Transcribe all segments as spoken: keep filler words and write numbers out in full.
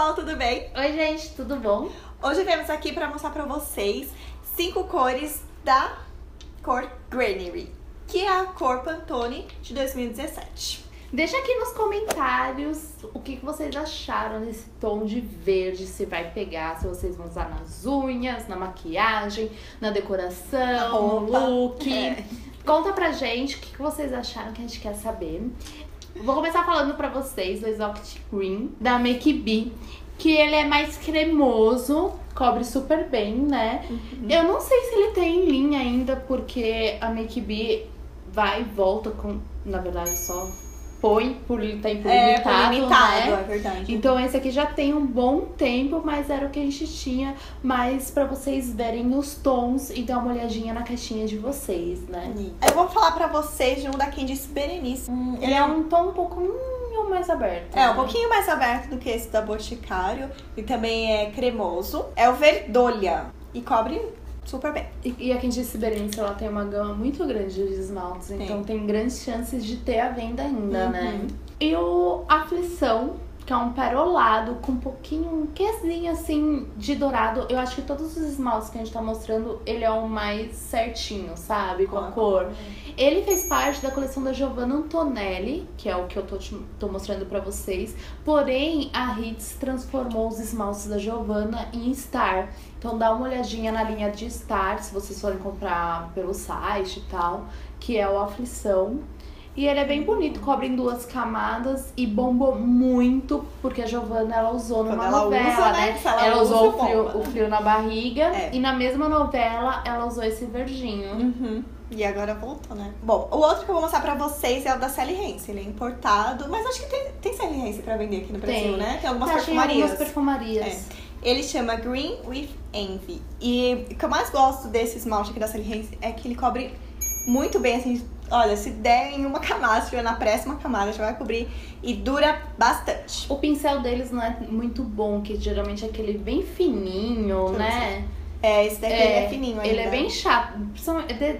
pessoal, tudo bem? Oi, gente, tudo bom? Hoje viemos aqui para mostrar para vocês cinco cores da cor Greenery, que é a cor Pantone de dois mil e dezessete. Deixa aqui nos comentários o que vocês acharam desse tom de verde, se vai pegar, se vocês vão usar nas unhas, na maquiagem, na decoração, no look. É. Conta pra gente o que vocês acharam, que a gente quer saber. Vou começar falando pra vocês do Exotic Green, da Make B, que ele é mais cremoso, cobre super bem, né? Uhum. Eu não sei se ele tem linha ainda, porque a Make B vai e volta com... Na verdade, só põe por, tempo é, limitado, limitado, né? É verdade. Então esse aqui já tem um bom tempo, mas era o que a gente tinha. Mas pra vocês verem os tons e dar uma olhadinha na caixinha de vocês, né? Eu vou falar pra vocês de um da Quem disse Berenice. Hum, ele é um tom um pouquinho mais aberto. É, né? Um pouquinho mais aberto do que esse da Boticário. E também é cremoso. É o Verdolha. E cobre super bem. E, e a Quem disse Berenice, ela tem uma gama muito grande de esmaltes, sim. Então tem grandes chances de ter a venda ainda, uhum. Né? E o Aflição, que é um perolado com um pouquinho, um quesinho assim de dourado. Eu acho que todos os esmaltes que a gente tá mostrando, ele é o mais certinho, sabe? Com a ah, cor. É. Ele fez parte da coleção da Giovanna Antonelli, que é o que eu tô, te, tô mostrando pra vocês. Porém, a Hits transformou os esmaltes da Giovanna em Star. Então dá uma olhadinha na linha de Star, se vocês forem comprar pelo site e tal, que é o Aflição. E ele é bem bonito, cobre em duas camadas e bombou muito, porque a Giovanna, ela usou numa ela novela, usa, né? né? Ela, ela usa usou o frio, bomba, o frio né? na barriga é. E na mesma novela ela usou esse verdinho. Uhum. E agora voltou, né? Bom, o outro que eu vou mostrar pra vocês é o da Sally Hansen. Ele é importado, mas acho que tem, tem Sally Hansen pra vender aqui no Brasil, tem. né? Tem algumas perfumarias. Algumas perfumarias. É. Ele chama Green with Envy. E o que eu mais gosto desse esmalte aqui da Sally Hansen é que ele cobre muito bem, assim... Olha, se der em uma camada, se tiver na próxima camada, já vai cobrir e dura bastante. O pincel deles não é muito bom, que geralmente é aquele bem fininho, Tudo né? Assim. É, esse daqui é, é fininho ainda. Ele é bem chato.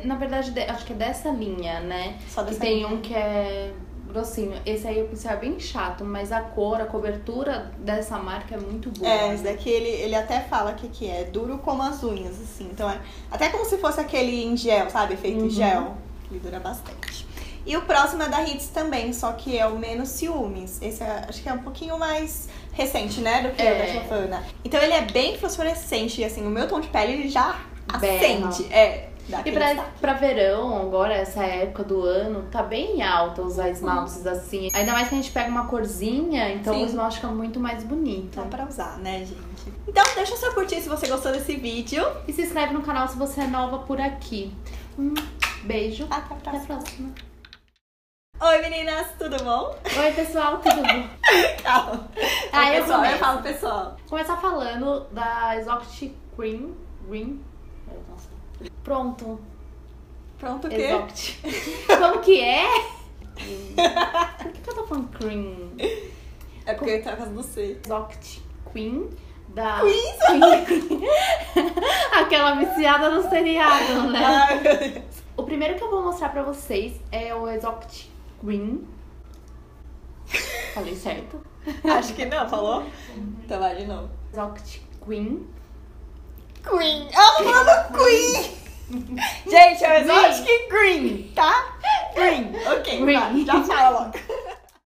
Na verdade, acho que é dessa linha, né? Só dessa linha. E tem um que é grossinho. Esse aí o pincel é bem chato, mas a cor, a cobertura dessa marca é muito boa. É, esse daqui ele, ele até fala que, que é duro como as unhas, assim. Então, é até como se fosse aquele em gel, sabe? Feito em gel. Ele dura bastante. E o próximo é da Hits também, só que é o Menos Ciúmes. Esse é, acho que é um pouquinho mais recente, né? Do que é. o da Giovanna. Então ele é bem fosforescente. E assim, o meu tom de pele ele já Berra. acende. É. E pra, pra verão, agora, essa época do ano, tá bem alta usar esmaltes uhum. assim. Ainda mais que a gente pega uma corzinha, então Sim. o esmalte fica muito mais bonito. Dá pra usar, né, gente? Então deixa o seu curtir se você gostou desse vídeo. E se inscreve no canal se você é nova por aqui. Hum. Beijo. Até a próxima. Até a próxima. Oi, meninas. Tudo bom? Oi, pessoal. Tudo bom? Calma. Aí eu, pessoal, eu falo, pessoal. Começar falando da Exotic Green. Green. Pronto. Pronto o quê? Exotic. Como que é? Por que eu tô falando cream? É porque eu tava no C. Exotic Green. Da Queen. Aquela viciada no seriado, né? Ai, meu Deus. O primeiro que eu vou mostrar pra vocês é o Exact Green. Falei certo? Acho que não, falou? Então vai de novo. Exact Green. Queen. Ah, mano, Queen! Gente, é o Exotic Green, tá? Green. Ok, Green. Tá, já fala logo.